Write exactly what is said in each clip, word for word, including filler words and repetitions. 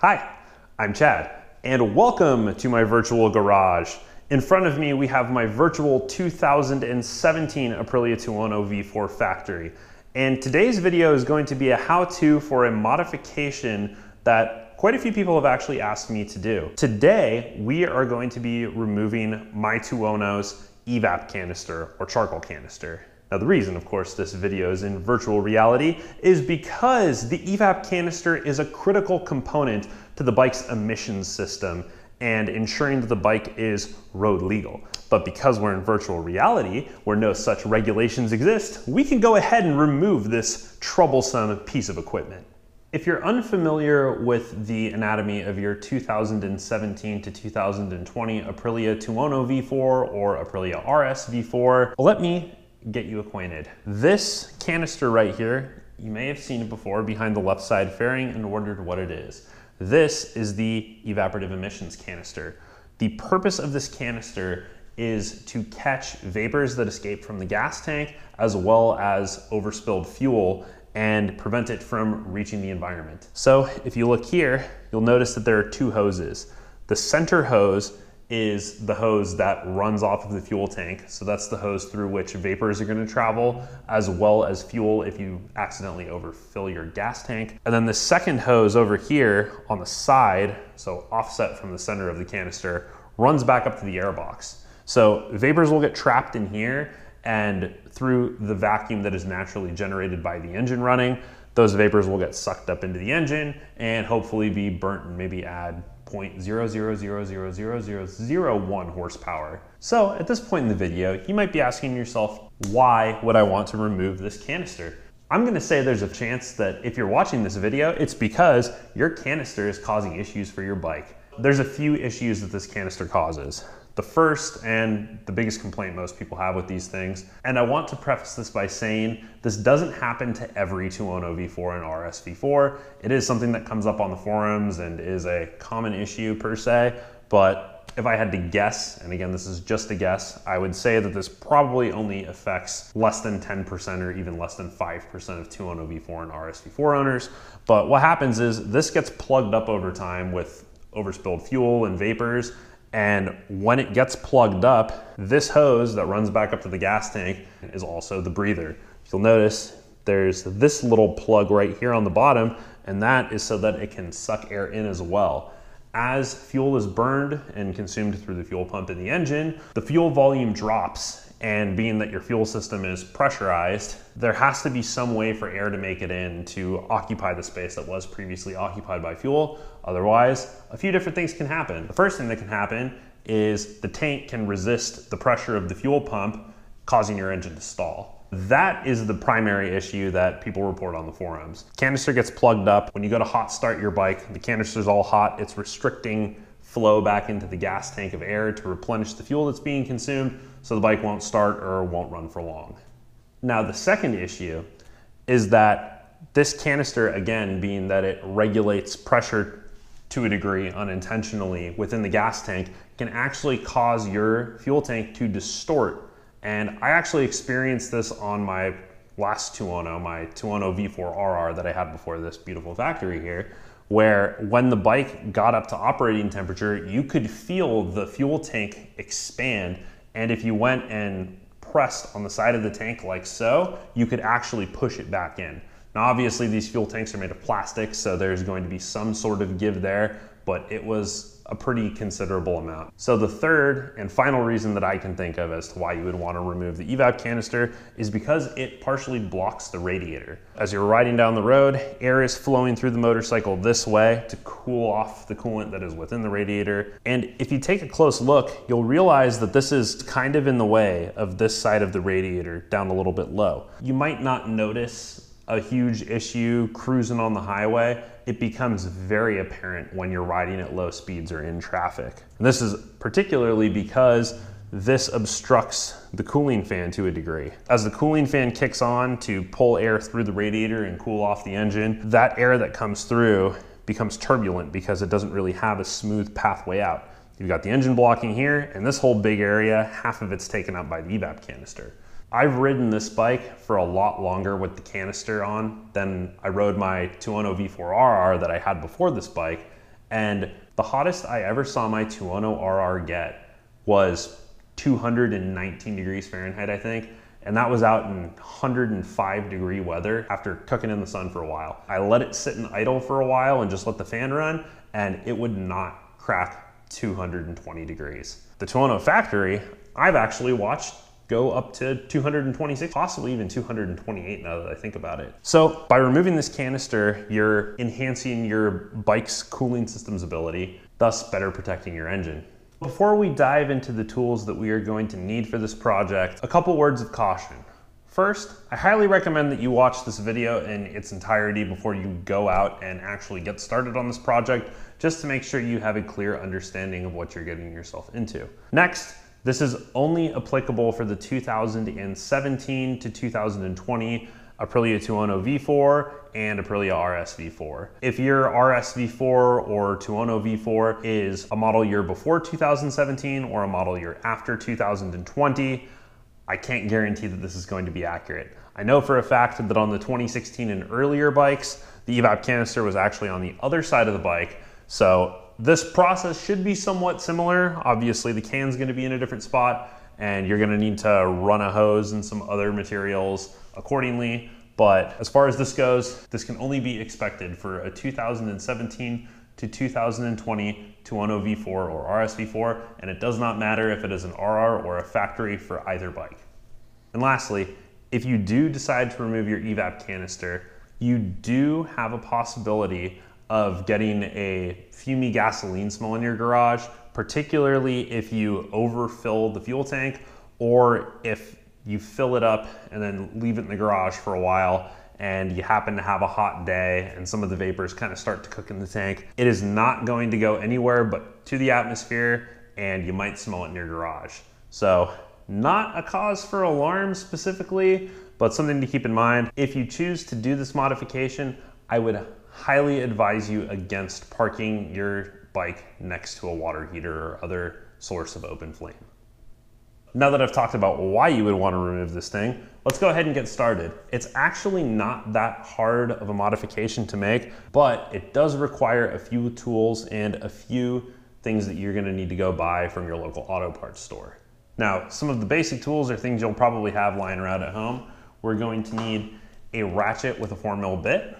Hi, I'm Chad, and welcome to my virtual garage. In front of me, we have my virtual two thousand seventeen Aprilia Tuono V four factory. And today's video is going to be a how-to for a modification that quite a few people have actually asked me to do. Today, we are going to be removing my Tuono's E VAP canister or charcoal canister. Now the reason, of course, this video is in virtual reality is because the E VAP canister is a critical component to the bike's emissions system and ensuring that the bike is road legal. But because we're in virtual reality, where no such regulations exist, we can go ahead and remove this troublesome piece of equipment. If you're unfamiliar with the anatomy of your two thousand seventeen to two thousand twenty Aprilia Tuono V four or Aprilia R S V four, let me get you acquainted. This canister right here, you may have seen it before behind the left side fairing and wondered what it is. This is the evaporative emissions canister. The purpose of this canister is to catch vapors that escape from the gas tank as well as overspilled fuel and prevent it from reaching the environment. So if you look here, you'll notice that there are two hoses. The center hose is the hose that runs off of the fuel tank. So that's the hose through which vapors are going to travel, as well as fuel if you accidentally overfill your gas tank. And then the second hose over here on the side, so offset from the center of the canister, runs back up to the air box. So vapors will get trapped in here, and through the vacuum that is naturally generated by the engine running, those vapors will get sucked up into the engine and hopefully be burnt and maybe add zero point zero zero zero zero zero zero zero one horsepower. So at this point in the video, you might be asking yourself, why would I want to remove this canister? I'm gonna say there's a chance that if you're watching this video, it's because your canister is causing issues for your bike. There's a few issues that this canister causes. The first and the biggest complaint most people have with these things, and I want to preface this by saying this doesn't happen to every Tuono V four and R S V four. It is something that comes up on the forums and is a common issue per se, but if I had to guess, and again, this is just a guess, I would say that this probably only affects less than ten percent or even less than five percent of Tuono V four and R S V four owners. But what happens is this gets plugged up over time with overspilled fuel and vapors, and when it gets plugged up, this hose that runs back up to the gas tank is also the breather. You'll notice there's this little plug right here on the bottom, and that is so that it can suck air in as well. As fuel is burned and consumed through the fuel pump in the engine, the fuel volume drops. And being that your fuel system is pressurized, there has to be some way for air to make it in to occupy the space that was previously occupied by fuel. Otherwise, a few different things can happen. The first thing that can happen is the tank can resist the pressure of the fuel pump, causing your engine to stall. That is the primary issue that people report on the forums. Canister gets plugged up. When you go to hot start your bike, the canister's all hot. It's restricting flow back into the gas tank of air to replenish the fuel that's being consumed, so the bike won't start or won't run for long. Now the second issue is that this canister, again, being that it regulates pressure to a degree unintentionally within the gas tank, can actually cause your fuel tank to distort. And I actually experienced this on my last Tuono, my Tuono V four R R that I had before this beautiful factory here, where when the bike got up to operating temperature, you could feel the fuel tank expand. And if you went and pressed on the side of the tank like so, you could actually push it back in. Now, obviously these fuel tanks are made of plastic, so there's going to be some sort of give there, but it was a pretty considerable amount. So the third and final reason that I can think of as to why you would want to remove the E VAP canister is because it partially blocks the radiator. As you're riding down the road, air is flowing through the motorcycle this way to cool off the coolant that is within the radiator. And if you take a close look, you'll realize that this is kind of in the way of this side of the radiator down a little bit low. You might not notice a huge issue cruising on the highway. It becomes very apparent when you're riding at low speeds or in traffic. And this is particularly because this obstructs the cooling fan to a degree. As the cooling fan kicks on to pull air through the radiator and cool off the engine, that air that comes through becomes turbulent because it doesn't really have a smooth pathway out. You've got the engine blocking here, and this whole big area, half of it's taken up by the E VAP canister. I've ridden this bike for a lot longer with the canister on than I rode my Tuono V four R R that I had before this bike, And the hottest I ever saw my Tuono R R get was two hundred nineteen degrees Fahrenheit, I think. And that was out in one hundred five degree weather after cooking in the sun for a while. I let it sit in idle for a while and just let the fan run, and it would not crack two hundred twenty degrees. The Tuono factory, I've actually watched go up to two hundred twenty-six, possibly even two hundred twenty-eight now that I think about it. So by removing this canister, you're enhancing your bike's cooling system's ability, thus better protecting your engine. Before we dive into the tools that we are going to need for this project, a couple words of caution. First, I highly recommend that you watch this video in its entirety before you go out and actually get started on this project, just to make sure you have a clear understanding of what you're getting yourself into. Next, this is only applicable for the two thousand seventeen to two thousand twenty Aprilia Tuono V four and Aprilia R S V four. If your R S V four or Tuono V four is a model year before two thousand seventeen or a model year after two thousand twenty, I can't guarantee that this is going to be accurate. I know for a fact that on the twenty sixteen and earlier bikes, the E VAP canister was actually on the other side of the bike, so this process should be somewhat similar. Obviously the can's gonna be in a different spot and you're gonna need to run a hose and some other materials accordingly. But as far as this goes, this can only be expected for a two thousand seventeen to two thousand twenty Tuono V four or R S V four, and it does not matter if it is an R R or a factory for either bike. And lastly, if you do decide to remove your E VAP canister, you do have a possibility of getting a fumy gasoline smell in your garage, particularly if you overfill the fuel tank or if you fill it up and then leave it in the garage for a while and you happen to have a hot day and some of the vapors kind of start to cook in the tank. It is not going to go anywhere but to the atmosphere, and you might smell it in your garage. So not a cause for alarm specifically, but something to keep in mind. If you choose to do this modification, I would highly advise you against parking your bike next to a water heater or other source of open flame. Now that I've talked about why you would want to remove this thing, let's go ahead and get started. It's actually not that hard of a modification to make, but it does require a few tools and a few things that you're going to need to go buy from your local auto parts store. Now, some of the basic tools are things you'll probably have lying around at home. We're going to need a ratchet with a four mil bit,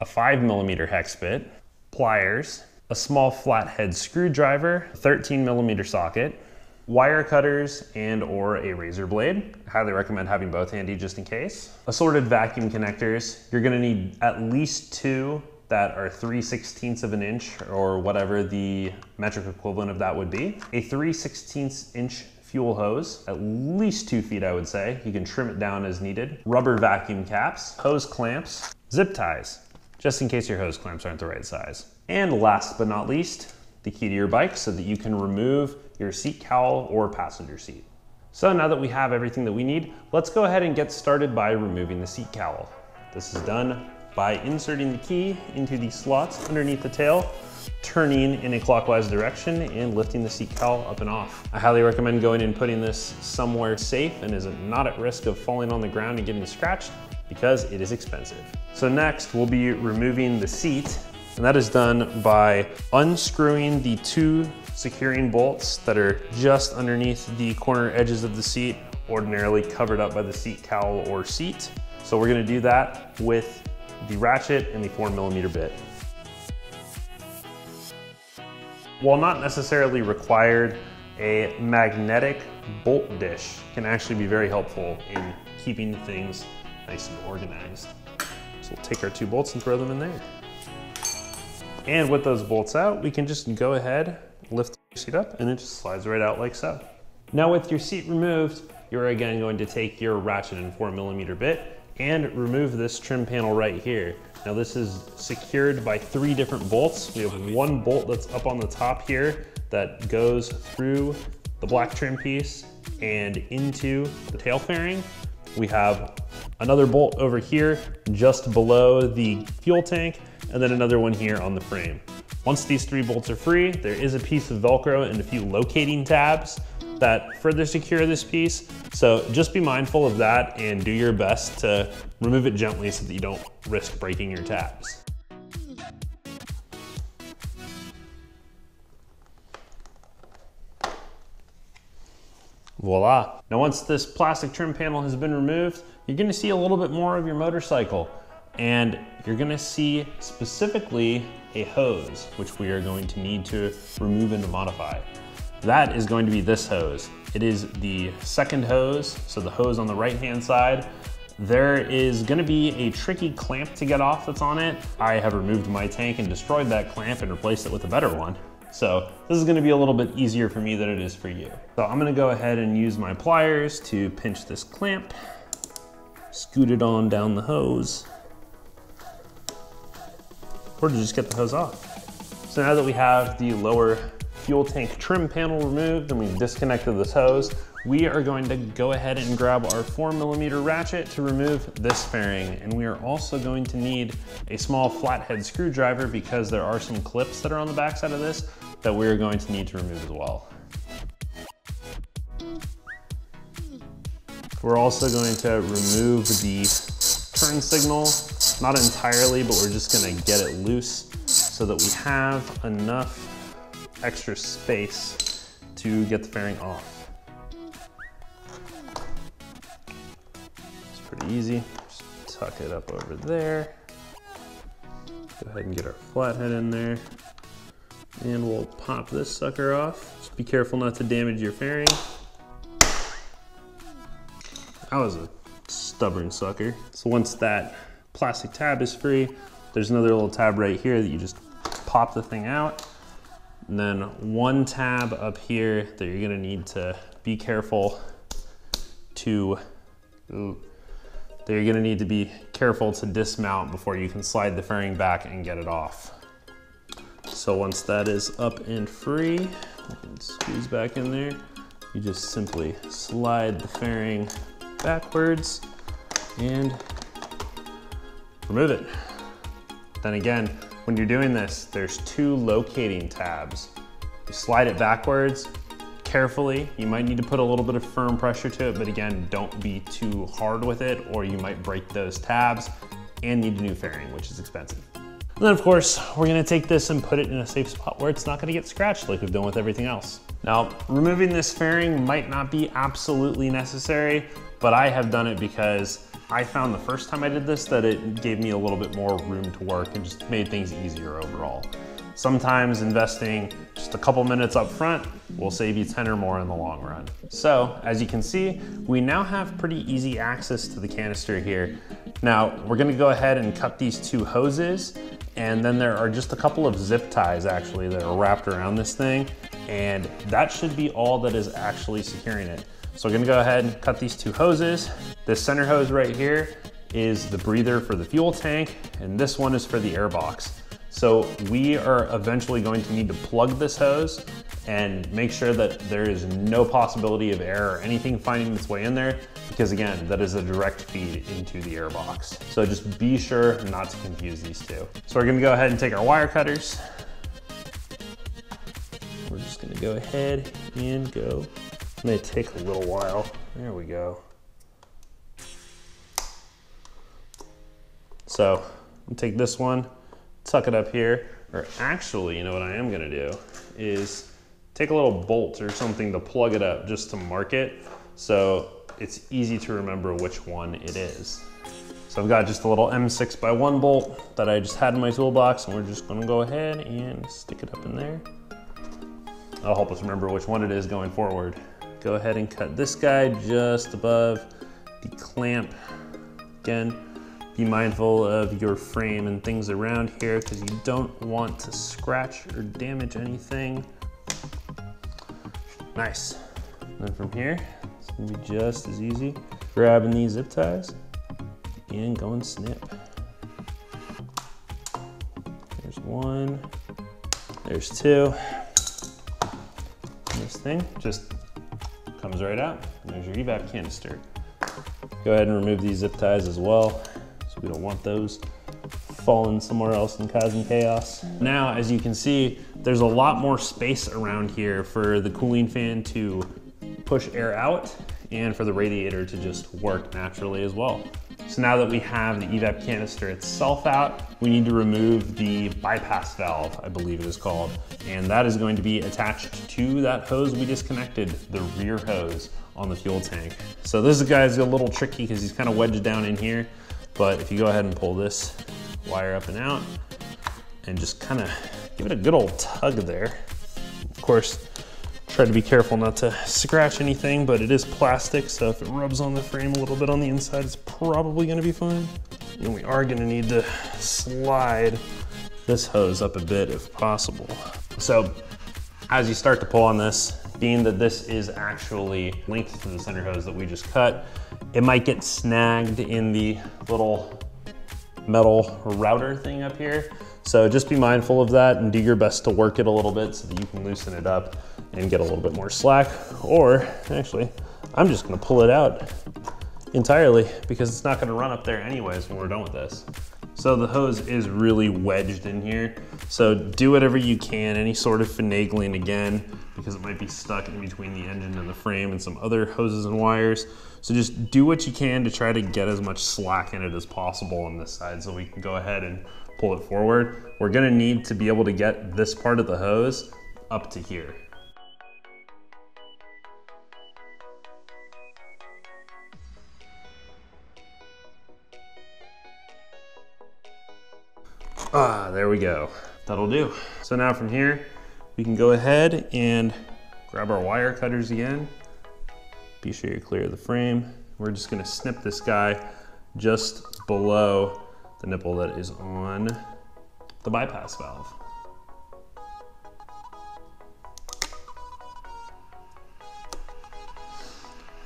a five millimeter hex bit, pliers, a small flathead screwdriver, a thirteen millimeter socket, wire cutters and or a razor blade. I highly recommend having both handy just in case. Assorted vacuum connectors. You're gonna need at least two that are three sixteenths of an inch or whatever the metric equivalent of that would be. A three sixteenths inch fuel hose, at least two feet I would say. You can trim it down as needed. Rubber vacuum caps, hose clamps, zip ties, just in case your hose clamps aren't the right size. And last but not least, the key to your bike so that you can remove your seat cowl or passenger seat. So now that we have everything that we need, let's go ahead and get started by removing the seat cowl. This is done by inserting the key into the slots underneath the tail, turning in a clockwise direction and lifting the seat cowl up and off. I highly recommend going and putting this somewhere safe and is not at risk of falling on the ground and getting scratched, because it is expensive. So next we'll be removing the seat, and that is done by unscrewing the two securing bolts that are just underneath the corner edges of the seat, ordinarily covered up by the seat cowl or seat. So we're gonna do that with the ratchet and the four millimeter bit. While not necessarily required, a magnetic bolt dish can actually be very helpful in keeping things nice and organized. So we'll take our two bolts and throw them in there. And with those bolts out, we can just go ahead, lift the seat up, and it just slides right out like so. Now with your seat removed, you're again going to take your ratchet and four millimeter bit and remove this trim panel right here. Now this is secured by three different bolts. We have one bolt that's up on the top here that goes through the black trim piece and into the tail fairing. We have another bolt over here just below the fuel tank, and then another one here on the frame. Once these three bolts are free, there is a piece of Velcro and a few locating tabs that further secure this piece. So just be mindful of that and do your best to remove it gently so that you don't risk breaking your tabs. Voila. Now once this plastic trim panel has been removed, you're gonna see a little bit more of your motorcycle, and you're gonna see specifically a hose, which we are going to need to remove and modify. That is going to be this hose. It is the second hose, so the hose on the right-hand side. There is gonna be a tricky clamp to get off that's on it. I have removed my tank and destroyed that clamp and replaced it with a better one. So this is gonna be a little bit easier for me than it is for you. So I'm gonna go ahead and use my pliers to pinch this clamp, scoot it on down the hose, or to just get the hose off. So now that we have the lower fuel tank trim panel removed and we've disconnected this hose, we are going to go ahead and grab our four millimeter ratchet to remove this fairing. And we are also going to need a small flathead screwdriver because there are some clips that are on the backside of this that we're going to need to remove as well. We're also going to remove the turn signal, not entirely, but we're just gonna get it loose so that we have enough extra space to get the fairing off. It's pretty easy. Just tuck it up over there. Go ahead and get our flathead in there. And we'll pop this sucker off. Just be careful not to damage your fairing. That was a stubborn sucker. So once that plastic tab is free, there's another little tab right here that you just pop the thing out. And then one tab up here that you're gonna need to be careful to, ooh, that you're gonna need to be careful to dismount before you can slide the fairing back and get it off. So once that is up and free, you can squeeze back in there. You just simply slide the fairing backwards and remove it. Then again, when you're doing this, there's two locating tabs. You slide it backwards carefully. You might need to put a little bit of firm pressure to it, but again, don't be too hard with it or you might break those tabs and need a new fairing, which is expensive. And then of course, we're gonna take this and put it in a safe spot where it's not gonna get scratched like we've done with everything else. Now, removing this fairing might not be absolutely necessary, but I have done it because I found the first time I did this that it gave me a little bit more room to work and just made things easier overall. Sometimes investing just a couple minutes up front will save you ten or more in the long run. So as you can see, we now have pretty easy access to the canister here. Now we're gonna go ahead and cut these two hoses, and then there are just a couple of zip ties actually that are wrapped around this thing, and that should be all that is actually securing it. So we're gonna go ahead and cut these two hoses. This center hose right here is the breather for the fuel tank, and this one is for the air box. So we are eventually going to need to plug this hose and make sure that there is no possibility of air or anything finding its way in there, because again, that is a direct feed into the air box. So just be sure not to confuse these two. So we're gonna go ahead and take our wire cutters. We're just gonna go ahead and go it may take a little while. There we go. So I'm gonna take this one, tuck it up here, or actually, you know what I am gonna do is take a little bolt or something to plug it up just to mark it so it's easy to remember which one it is. So I've got just a little M six by one bolt that I just had in my toolbox, and we're just gonna go ahead and stick it up in there. That'll help us remember which one it is going forward. Go ahead and cut this guy just above the clamp. Again, be mindful of your frame and things around here because you don't want to scratch or damage anything. Nice. And then from here, it's gonna be just as easy. Grabbing these zip ties and go and snip. There's one, there's two. This thing just comes right out. There's your E VAP canister. Go ahead and remove these zip ties as well, so we don't want those falling somewhere else and causing chaos. Now, as you can see, there's a lot more space around here for the cooling fan to push air out and for the radiator to just work naturally as well. So now that we have the E VAP canister itself out, we need to remove the bypass valve, I believe it is called, and that is going to be attached to that hose we disconnected, the rear hose on the fuel tank. So this guy's a little tricky because he's kind of wedged down in here, but if you go ahead and pull this wire up and out and just kind of give it a good old tug there. Of course, try to be careful not to scratch anything, but it is plastic, so if it rubs on the frame a little bit on the inside, it's probably gonna be fine. And we are gonna need to slide this hose up a bit if possible. So as you start to pull on this, being that this is actually linked to the center hose that we just cut, it might get snagged in the little metal router thing up here. So just be mindful of that and do your best to work it a little bit so that you can loosen it up and get a little bit more slack. Or actually, I'm just gonna pull it out entirely because it's not gonna run up there anyways when we're done with this. So the hose is really wedged in here. So do whatever you can, any sort of finagling again, because it might be stuck in between the engine and the frame and some other hoses and wires. So just do what you can to try to get as much slack in it as possible on this side so we can go ahead and pull it forward. We're gonna need to be able to get this part of the hose up to here. Ah, there we go. That'll do. So now from here, we can go ahead and grab our wire cutters again. Be sure you're clear of the frame. We're just gonna snip this guy just below the nipple that is on the bypass valve.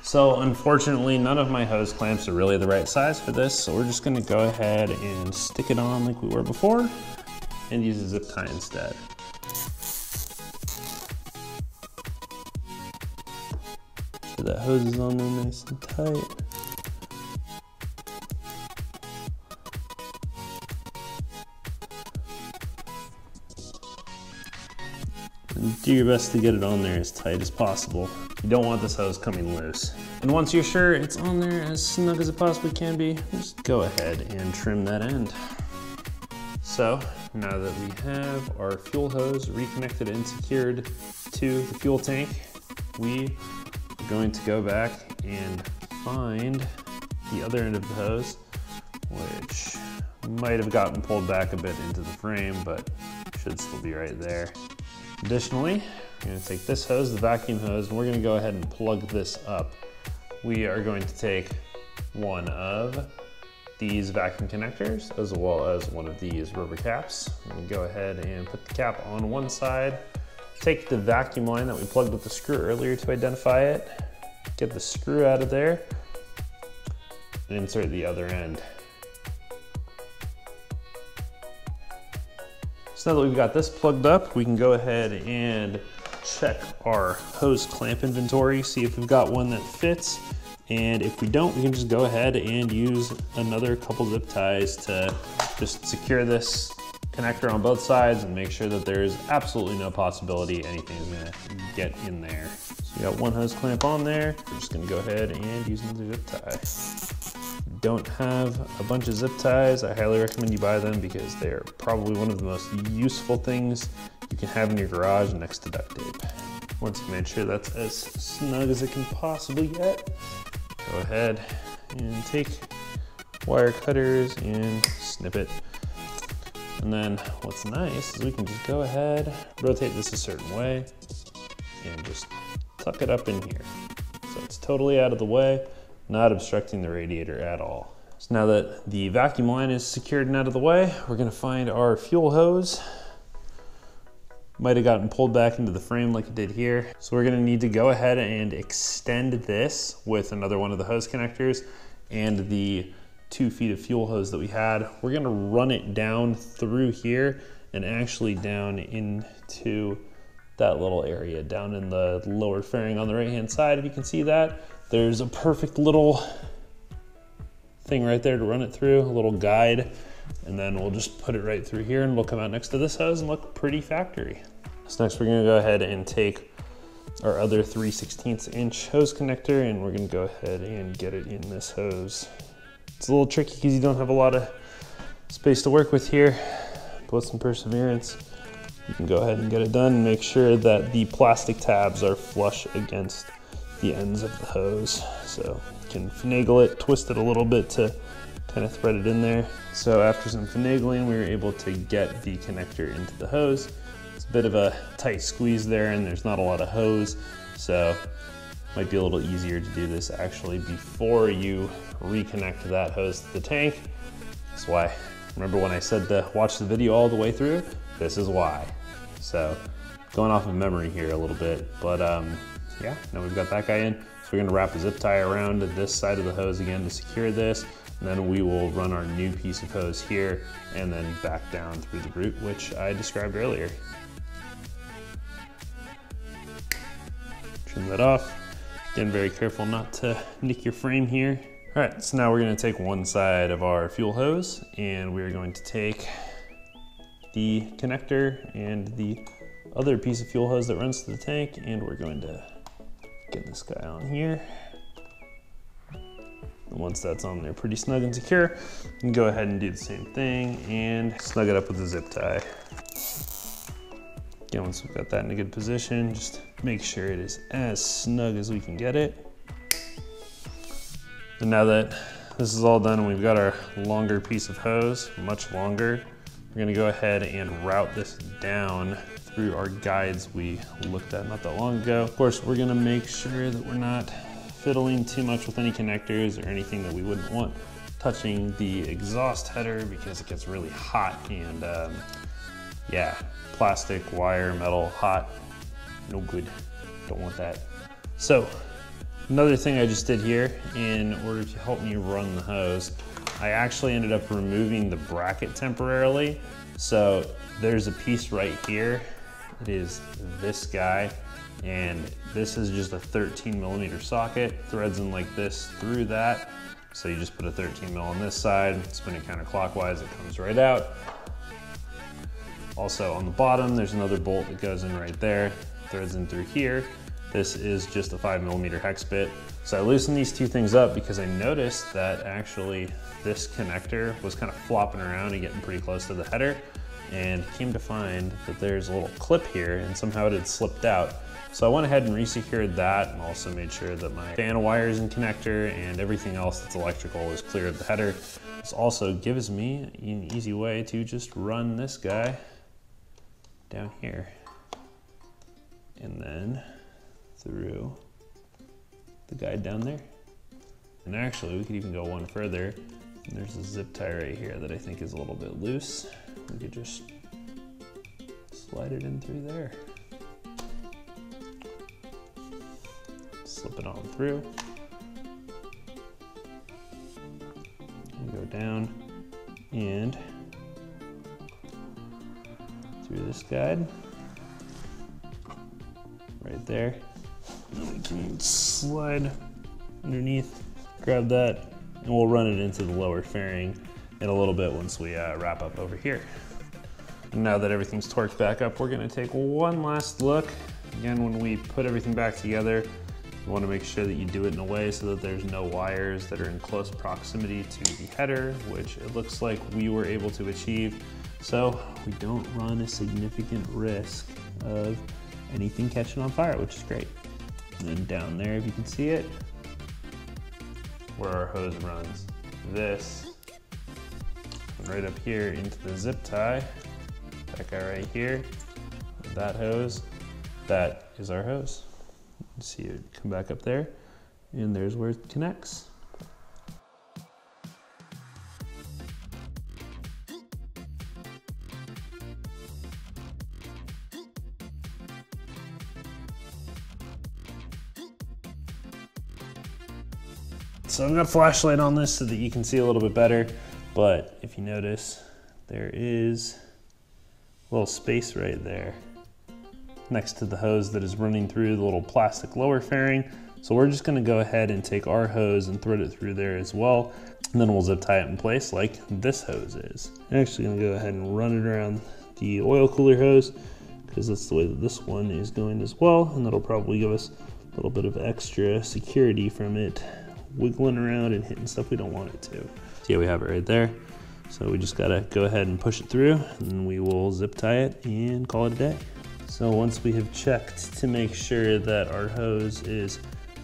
So unfortunately, none of my hose clamps are really the right size for this, so we're just gonna go ahead and stick it on like we were before and use a zip tie instead. Make sure that hose is on there nice and tight. Do your best to get it on there as tight as possible. You don't want this hose coming loose. And once you're sure it's on there as snug as it possibly can be, just go ahead and trim that end. So now that we have our fuel hose reconnected and secured to the fuel tank, we are going to go back and find the other end of the hose, which might have gotten pulled back a bit into the frame, but should still be right there. Additionally, we're going to take this hose, the vacuum hose, and we're going to go ahead and plug this up. We are going to take one of these vacuum connectors as well as one of these rubber caps. I'm going to go ahead and put the cap on one side, take the vacuum line that we plugged with the screw earlier to identify it, get the screw out of there, and insert the other end. So now that we've got this plugged up, we can go ahead and check our hose clamp inventory, see if we've got one that fits. And if we don't, we can just go ahead and use another couple zip ties to just secure this connector on both sides and make sure that there's absolutely no possibility anything's gonna get in there. So we got one hose clamp on there. We're just gonna go ahead and use another zip tie. Don't have a bunch of zip ties, I highly recommend you buy them because they're probably one of the most useful things you can have in your garage next to duct tape. Once you make sure that's as snug as it can possibly get, go ahead and take wire cutters and snip it. And then what's nice is we can just go ahead, rotate this a certain way, and just tuck it up in here. So it's totally out of the way, not obstructing the radiator at all. So now that the vacuum line is secured and out of the way, we're gonna find our fuel hose. Might have gotten pulled back into the frame like it did here. So we're gonna need to go ahead and extend this with another one of the hose connectors and the two feet of fuel hose that we had. We're gonna run it down through here and actually down into that little area, down in the lower fairing on the right-hand side, if you can see that. There's a perfect little thing right there to run it through, a little guide, and then we'll just put it right through here and it'll come out next to this hose and look pretty factory. So next we're gonna go ahead and take our other three sixteenths inch hose connector and we're gonna go ahead and get it in this hose. It's a little tricky because you don't have a lot of space to work with here, but with some perseverance, you can go ahead and get it done and make sure that the plastic tabs are flush against the ends of the hose. So you can finagle it, twist it a little bit to kind of thread it in there. So after some finagling, we were able to get the connector into the hose. It's a bit of a tight squeeze there and there's not a lot of hose, so it might be a little easier to do this actually before you reconnect that hose to the tank. That's why, remember when I said to watch the video all the way through? This is why. So going off of memory here a little bit, but um, yeah, now we've got that guy in. So we're gonna wrap a zip tie around this side of the hose again to secure this. And then we will run our new piece of hose here and then back down through the route, which I described earlier. Trim that off. Again, very careful not to nick your frame here. All right, so now we're gonna take one side of our fuel hose and we're going to take the connector and the other piece of fuel hose that runs to the tank, and we're going to get this guy on here. And once that's on there pretty snug and secure, you can go ahead and do the same thing and snug it up with a zip tie. Again, once we've got that in a good position, just make sure it is as snug as we can get it. And now that this is all done and we've got our longer piece of hose, much longer, we're gonna go ahead and route this down through our guides we looked at not that long ago. Of course, we're gonna make sure that we're not fiddling too much with any connectors or anything that we wouldn't want touching the exhaust header, because it gets really hot and um, yeah, plastic, wire, metal, hot, no good, don't want that. So another thing I just did here in order to help me run the hose, I actually ended up removing the bracket temporarily. So there's a piece right here, it is this guy. And this is just a thirteen millimeter socket, threads in like this through that. So you just put a thirteen mil on this side, spin it counterclockwise, it comes right out. Also on the bottom, there's another bolt that goes in right there, threads in through here. This is just a five millimeter hex bit. So I loosened these two things up because I noticed that actually this connector was kind of flopping around and getting pretty close to the header, and came to find that there's a little clip here and somehow it had slipped out. So I went ahead and resecured that and also made sure that my fan wires and connector and everything else that's electrical is clear of the header. This also gives me an easy way to just run this guy down here and then through the guide down there. And actually we could even go one further. And there's a zip tie right here that I think is a little bit loose. We could just slide it in through there. Slip it on through. And go down and through this guide. Right there. And we can slide underneath, grab that, and we'll run it into the lower fairing in a little bit once we uh, wrap up over here. And now that everything's torqued back up, we're gonna take one last look. Again, when we put everything back together, you wanna make sure that you do it in a way so that there's no wires that are in close proximity to the header, which it looks like we were able to achieve. So we don't run a significant risk of anything catching on fire, which is great. And then down there, if you can see it, where our hose runs. This, right up here into the zip tie, that guy right here, that hose, that is our hose. You see it come back up there, and there's where it connects. So I've got a flashlight on this so that you can see a little bit better, but if you notice, there is a little space right there next to the hose that is running through the little plastic lower fairing. So we're just gonna go ahead and take our hose and thread it through there as well, and then we'll zip tie it in place like this hose is. I'm actually gonna go ahead and run it around the oil cooler hose because that's the way that this one is going as well, and that'll probably give us a little bit of extra security from it wiggling around and hitting stuff we don't want it to. yeah, we have it right there. So we just gotta go ahead and push it through, and we will zip tie it and call it a day. So once we have checked to make sure that our hose is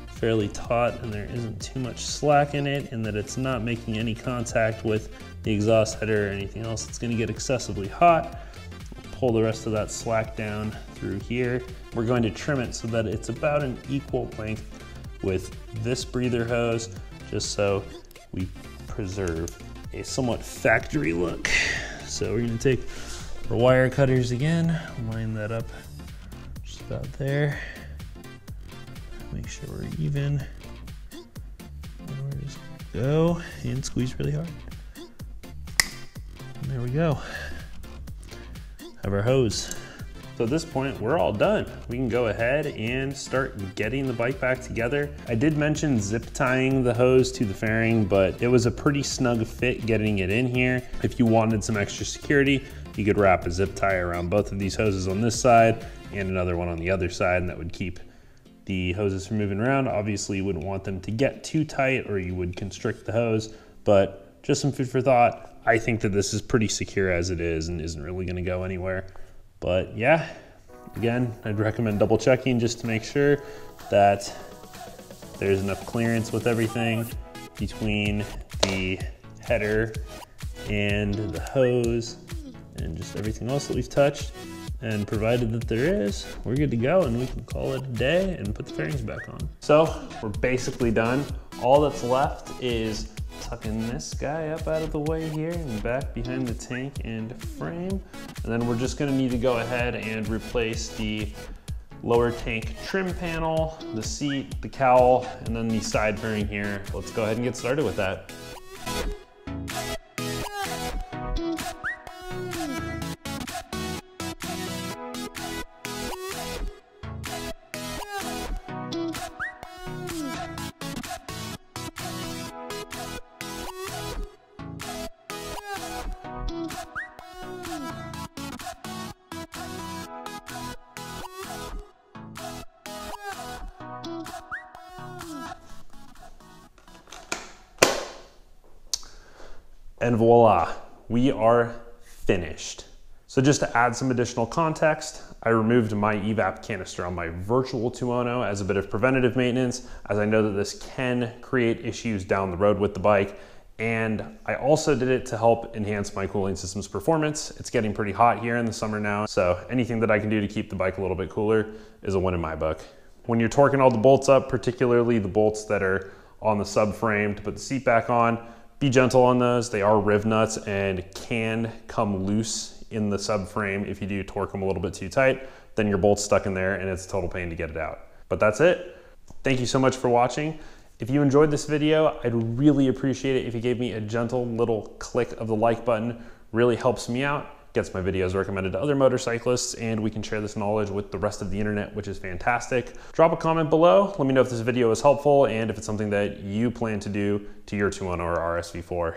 fairly taut and there isn't too much slack in it and that it's not making any contact with the exhaust header or anything else that's gonna get excessively hot, pull the rest of that slack down through here. We're going to trim it so that it's about an equal length with this breather hose, just so we preserve a somewhat factory look. So we're gonna take our wire cutters again, line that up just about there. Make sure we're even. And we're just gonna go and squeeze really hard. And there we go. Have our hose. So at this point, we're all done. We can go ahead and start getting the bike back together. I did mention zip tying the hose to the fairing, but it was a pretty snug fit getting it in here. If you wanted some extra security, you could wrap a zip tie around both of these hoses on this side and another one on the other side, and that would keep the hoses from moving around. Obviously, you wouldn't want them to get too tight or you would constrict the hose, but just some food for thought. I think that this is pretty secure as it is and isn't really gonna go anywhere. But yeah, again, I'd recommend double checking just to make sure that there's enough clearance with everything between the header and the hose and just everything else that we've touched. And provided that there is, we're good to go and we can call it a day and put the fairings back on. So we're basically done. All that's left is tucking this guy up out of the way here and back behind the tank and frame. And then we're just gonna need to go ahead and replace the lower tank trim panel, the seat, the cowl, and then the side fairing here. Let's go ahead and get started with that. And voila, we are finished. So just to add some additional context, I removed my E VAP canister on my virtual Tuono as a bit of preventative maintenance, as I know that this can create issues down the road with the bike. And I also did it to help enhance my cooling system's performance. It's getting pretty hot here in the summer now, so anything that I can do to keep the bike a little bit cooler is a win in my book. When you're torquing all the bolts up, particularly the bolts that are on the subframe to put the seat back on, be gentle on those. They are riv nuts and can come loose in the subframe. If you do torque them a little bit too tight, then your bolt's stuck in there and it's a total pain to get it out. But that's it. Thank you so much for watching. If you enjoyed this video, I'd really appreciate it if you gave me a gentle little click of the like button. Really helps me out, gets my videos recommended to other motorcyclists, and we can share this knowledge with the rest of the internet, which is fantastic. Drop a comment below. Let me know if this video is helpful and if it's something that you plan to do to your Tuono or R S V four.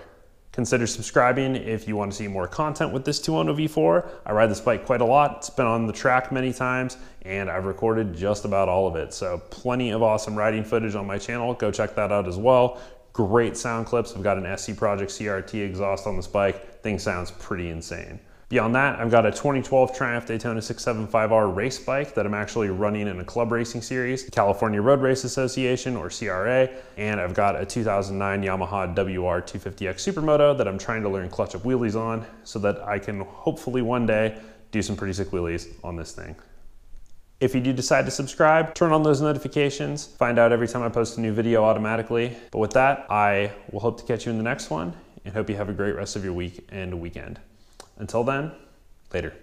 Consider subscribing if you want to see more content with this Tuono V four. I ride this bike quite a lot. It's been on the track many times and I've recorded just about all of it. So plenty of awesome riding footage on my channel. Go check that out as well. Great sound clips. I've got an S C Project C R T exhaust on this bike. Thing sounds pretty insane. Beyond that, I've got a twenty twelve Triumph Daytona six seventy-five R race bike that I'm actually running in a club racing series, the California Road Race Association, or C R A, and I've got a two thousand nine Yamaha W R two fifty X Supermoto that I'm trying to learn clutch-up wheelies on so that I can hopefully one day do some pretty sick wheelies on this thing. If you do decide to subscribe, turn on those notifications, find out every time I post a new video automatically. But with that, I will hope to catch you in the next one and hope you have a great rest of your week and weekend. Until then, later.